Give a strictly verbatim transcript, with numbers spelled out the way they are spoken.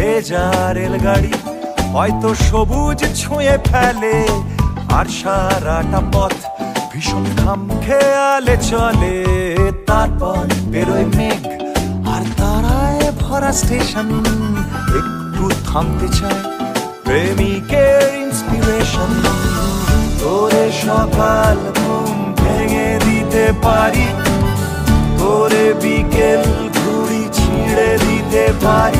ভেজা রেলগাড়ি হয়তো সবুজ ছুঁয়ে ফেলে, আর সারাটা পথ ভীষণ খামখেয়ালে চলে। তারপর বেরোয় মেঘ আর তারায় ভরা স্টেশন, একটু থামতে চায় প্রেমিকের ইন্সপিরেশন। তোরে সকাল ঘুম ভেঙে দিতে পারি, তোরে বিকেল ঘুড়ি ছিঁড়ে দিতে পারি।